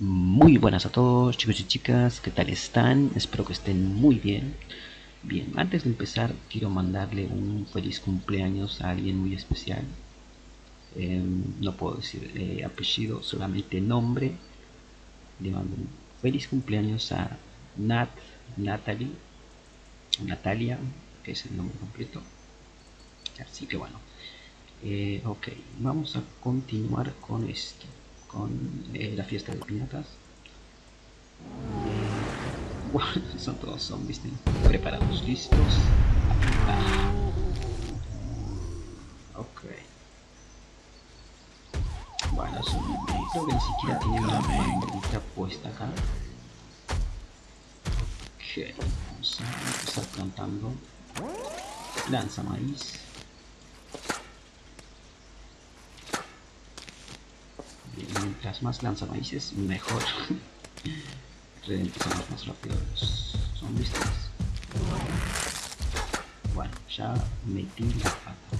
Muy buenas a todos, chicos y chicas, ¿qué tal están? Espero que estén muy bien. Bien, antes de empezar quiero mandarle un feliz cumpleaños a alguien muy especial. No puedo decir apellido, solamente nombre. Le mando un feliz cumpleaños a Natalia, que es el nombre completo. Así que bueno, ok, vamos a continuar con esto, con la fiesta de piñatas. Bueno, son todos zombies, ¿no? Preparados, listos. Ok. Bueno, creo que ni siquiera tiene una banderita puesta acá. Ok, vamos a empezar plantando. Lanza maíz. Mientras más lanza maíces, mejor. Reventamos más rápido los zombies. Bueno, ya metí la pata.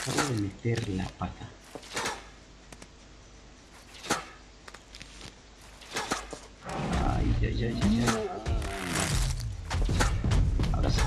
Acabo de meter la pata. Ay, ay, ay, ay, ay. Ahora sí.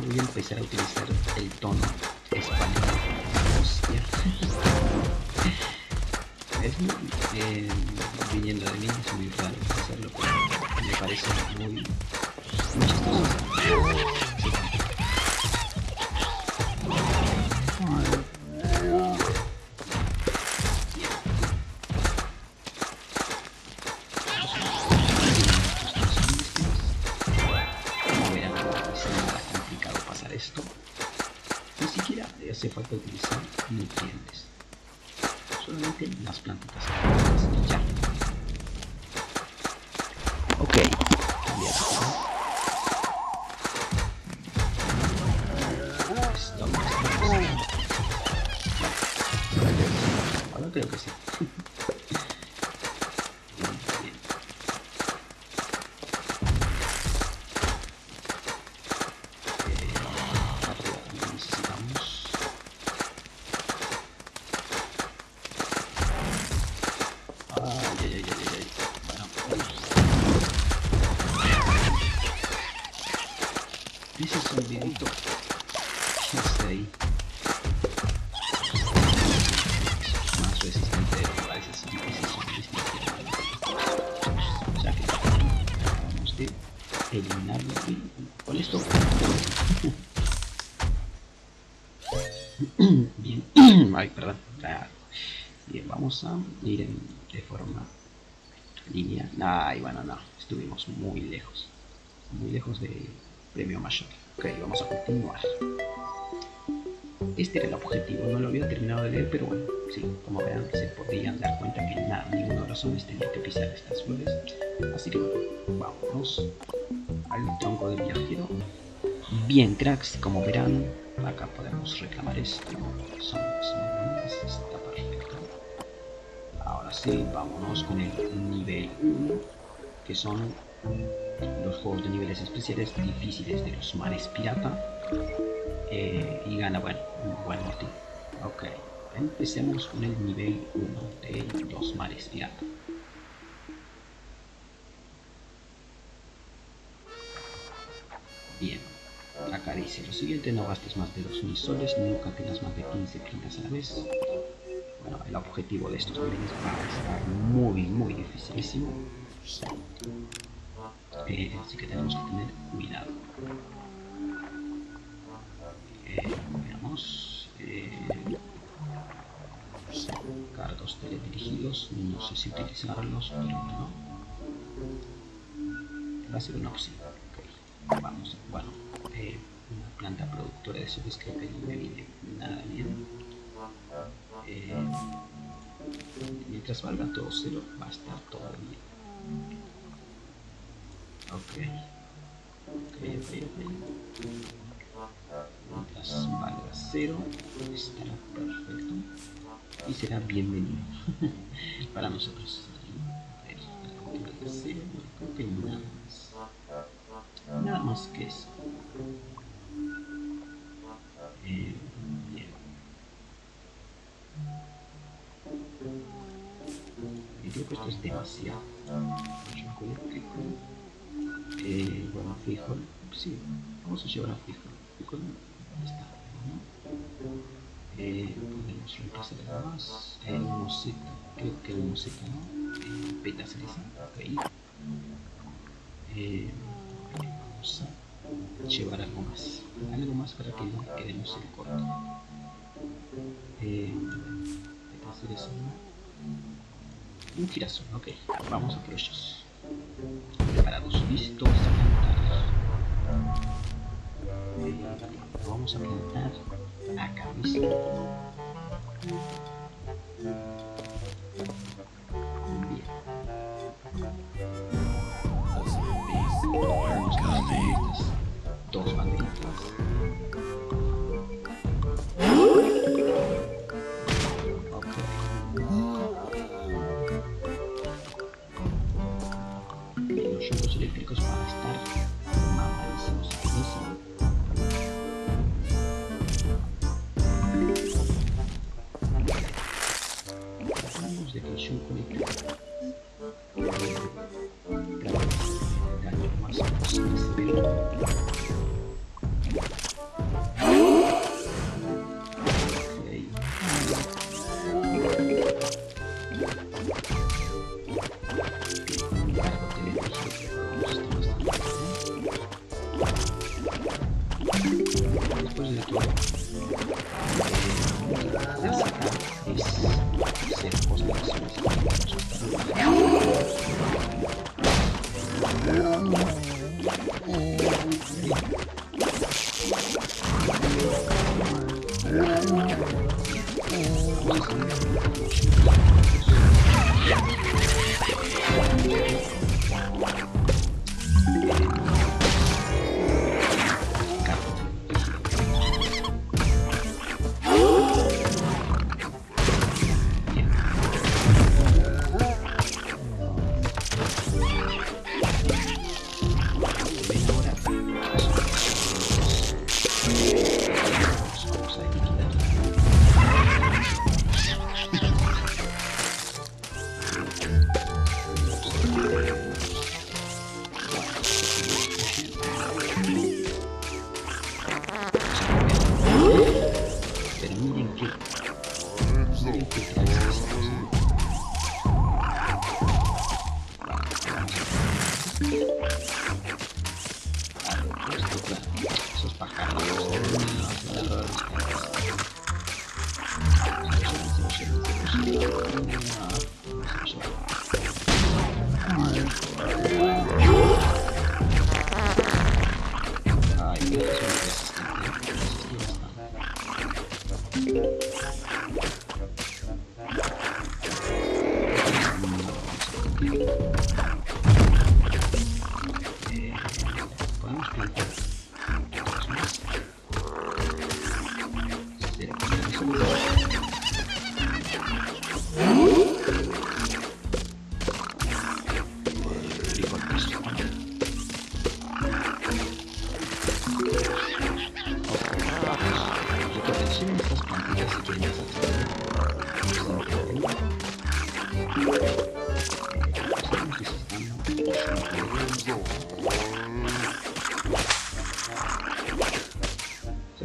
Voy a empezar a utilizar el tono español. Hostia. Es muy, viniendo de mí es muy raro hacerlo, pero me parece muy chistoso. Hace falta utilizar nutrientes, solamente las plantitas y ya. Ok, ahora creo que sí. Eliminarlo y con esto bien. Ay, perdón. Bien, vamos a ir de forma lineal. Ay, bueno, no, estuvimos muy lejos del premio mayor. Ok, vamos a continuar. Este era el objetivo, no lo había terminado de leer, pero bueno, sí, como verán, se podían dar cuenta que nada, ninguno de los zombies tenía que pisar estas flores. Así que bueno, vámonos al tronco del viajero. Bien, cracks, como verán, acá podemos reclamar esto. Son las monedas, está perfecto. Ahora sí, vámonos con el nivel 1, que son los juegos de niveles especiales difíciles de los mares pirata. Y gana, bueno, un buen motín. Ok, empecemos con el nivel 1 de los mares pirata. Bien, Acaricia. Lo siguiente, no gastes más de 2.000 soles, nunca tengas más de 15 pintas a la vez. Bueno, el objetivo de estos niveles va a estar muy dificilísimo. Así que tenemos que tener cuidado. Veamos. Cargos teledirigidos, no sé si utilizarlos, pero no. Va a ser una opción. Okay. Vamos, bueno, una planta productora de soles creo que no me viene nada bien. Mientras valga todo cero, va a estar todo bien. Ok. Mientras valga cero, estará perfecto. Y será bienvenido para nosotros. Creo que nada más. Nada más que eso. Bien. Yo creo que esto es demasiado. Bueno, frijol. Sí, vamos a llevar a frijol. Frijol, ¿dónde está? Podemos reemplazar nada más. Moseta, creo que moseta, ¿no? Peta cereza, ok. Vamos a llevar algo más. Algo más para que no quedemos en corto. Peta cereza, ¿no? Un girasol, ok. Vamos a por ellos. Preparados, listos, plantados. Lo vamos a plantar acá, ¿viste? Bien. Dos banderitas. Los yugos eléctricos van a estar mamadísimos. Después de todo,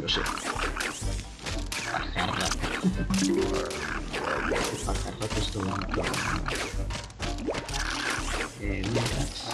no sé. Pajarra. Pajarra que esto va. Mientras.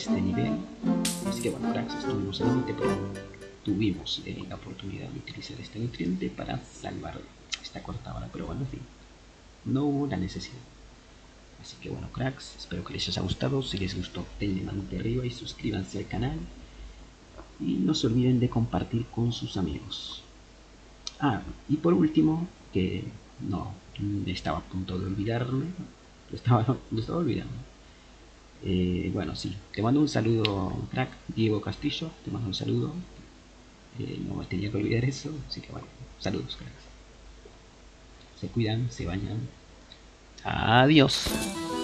Este nivel, así que bueno, cracks, estuvimos al límite, pero tuvimos la oportunidad de utilizar este nutriente para salvar esta cuarta bala, pero bueno, en fin, no hubo la necesidad. Así que bueno, cracks, espero que les haya gustado. Si les gustó, denle manita arriba y suscríbanse al canal, y no se olviden de compartir con sus amigos. Ah, y por último, que no, estaba a punto de olvidarme, lo estaba olvidando. Bueno, sí, te mando un saludo, crack, Diego Castillo, te mando un saludo, no me tenía que olvidar eso, así que bueno, saludos, cracks, se cuidan, se bañan, adiós.